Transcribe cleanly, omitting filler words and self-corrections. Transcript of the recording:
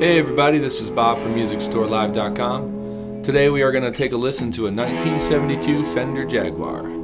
Hey everybody, this is Bob from MusicStoreLive.com. Today we are going to take a listen to a 1972 Fender Jaguar.